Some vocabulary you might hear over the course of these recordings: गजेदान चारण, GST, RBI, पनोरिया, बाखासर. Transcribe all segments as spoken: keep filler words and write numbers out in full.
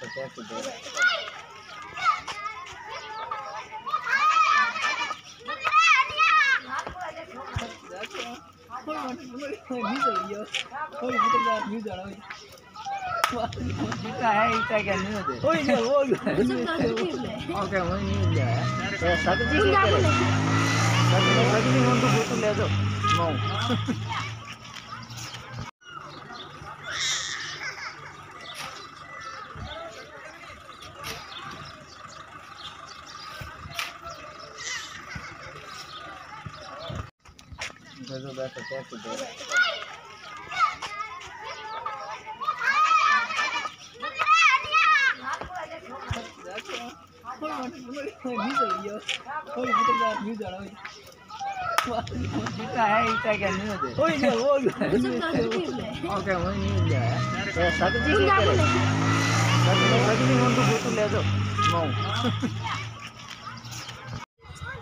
है जो बैठ सकते हैं कुछ देर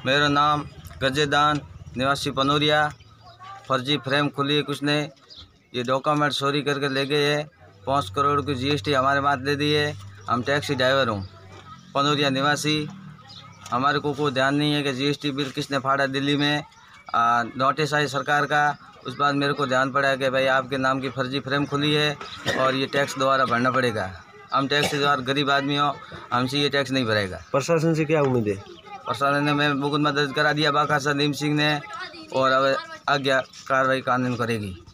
मेरा नाम गजेदान निवासी पनोरिया। फर्जी फ्रेम खुली है कुछ ने, ये डॉक्यूमेंट चोरी करके ले गए है। पाँच करोड़ की जीएसटी हमारे माथ दे दी है। हम टैक्सी ड्राइवर हूँ, पनोरिया निवासी। हमारे को कोई ध्यान नहीं है कि जीएसटी बिल किसने फाड़ा। दिल्ली में नोटिस आई सरकार का, उस बाद मेरे को ध्यान पड़ा कि भाई आपके नाम की फर्जी फ्रेम खुली है और ये टैक्स दोबारा भरना पड़ेगा। हम टैक्स द्वारा गरीब आदमी हो, हमसे ये टैक्स नहीं भरेगा। प्रशासन से क्या उम्मीद है? प्रशासन ने मैं बहुत मदद करा दिया, बाखासर सिंह ने, और अब आज्ञा कार्रवाई कानून करेगी।